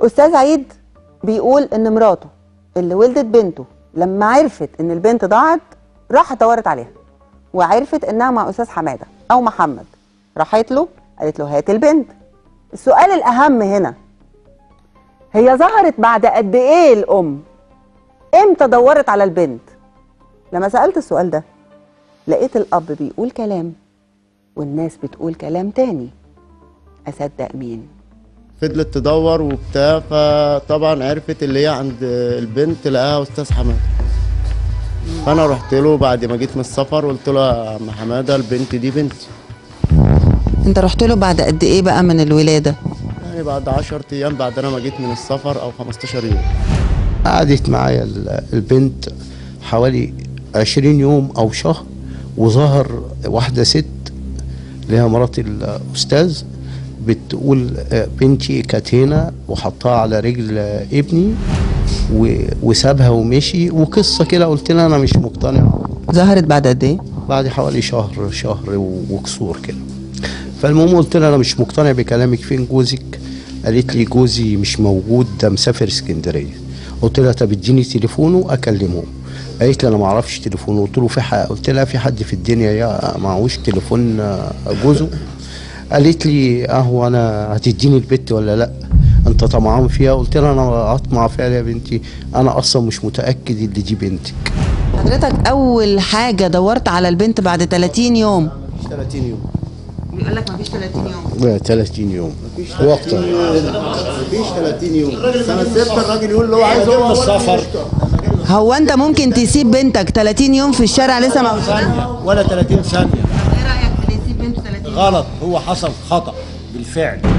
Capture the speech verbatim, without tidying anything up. أستاذ عيد بيقول إن مراته اللي ولدت بنته لما عرفت إن البنت ضاعت راحت دورت عليها وعرفت إنها مع أستاذ حمادة أو محمد، راحت له قالت له هات البنت. السؤال الأهم هنا، هي ظهرت بعد قد إيه الأم؟ إمتى دورت على البنت؟ لما سألت السؤال ده لقيت الأب بيقول كلام والناس بتقول كلام تاني، أصدق مين؟ فضلت تدور وبتاع، فطبعا عرفت اللي هي عند البنت لقاها أستاذ حمادة. فأنا رحت له بعد ما جيت من السفر قلت له يا عم حمادة البنت دي بنتي. أنت رحت له بعد قد إيه بقى من الولادة؟ يعني بعد عشرة أيام بعد أنا ما جيت من السفر أو خمستاشر يوم. قعدت معايا البنت حوالي عشرين يوم أو شهر، وظهر واحدة ست اللي هي مرات الأستاذ بتقول بنتي كانت هنا وحطها على رجل ابني وسابها ومشي، وقصه كده. قلت لها انا مش مقتنع. ظهرت بعد قد ايه؟ بعد حوالي شهر شهر وكسور كده. فالمهم قلت لها انا مش مقتنع بكلامك، فين جوزك؟ قالت لي جوزي مش موجود ده مسافر اسكندريه. قلت لها طب اديني تليفونه اكلمه. قالت لي انا ما اعرفش تليفونه. قلت له في حق. قلت لها في حد في الدنيا يا معهوش تليفون جوزه؟ قالت لي اهو انا هتديني البت ولا لا؟ انت طمعان فيها؟ قلت لها انا اطمع فيها يا بنتي، انا اصلا مش متاكد ان دي بنتك. حضرتك اول حاجه دورت على البنت بعد تلاتين يوم. تلاتين يوم بيقول لك مفيش تلاتين يوم. لا تلاتين يوم وقتا مفيش تلاتين يوم. سنه ستة الراجل يقول له عايز اروح السفر. هو انت ممكن تسيب بنتك تلاتين يوم في الشارع لسه ما ولا تلاتين ثانيه؟ غلط. هو حصل خطأ بالفعل.